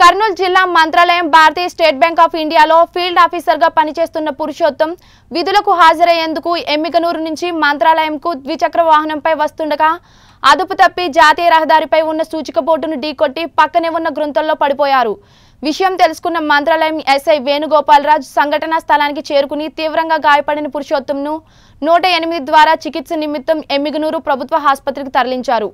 కర్నూలు జిల్లా మంత్రాలయం భారతీయ State Bank of ఇండియాలో ఫీల్డ్ ఆఫీసర్గా పనిచేస్తున్న పురుషోత్తం విధులకు హాజరయ్యేందుకు ఎమ్మిగనూరు నుంచి మంత్రాలయంకు ద్విచక్ర వాహనంపై వస్తుండగా అదుపు తప్పి జాతీయ రహదారిపై ఉన్న సూచిక బోర్డును ఢీకొట్టి పక్కనే ఉన్న గ్రంథంలో పడిపోయారు. విషయం తెలుసుకున్న మంత్రాలయం ఎస్ఐ వేణుగోపాలరాజ్ సంఘటనా స్థలానికి చేరుకుని తీవ్రంగా గాయపడిన పురుషోత్తంను 108 ద్వారా చికిత్స నిమిత్తం ఎమ్మిగనూరు ప్రభుత్వ ఆసుపత్రికి తరలించారు.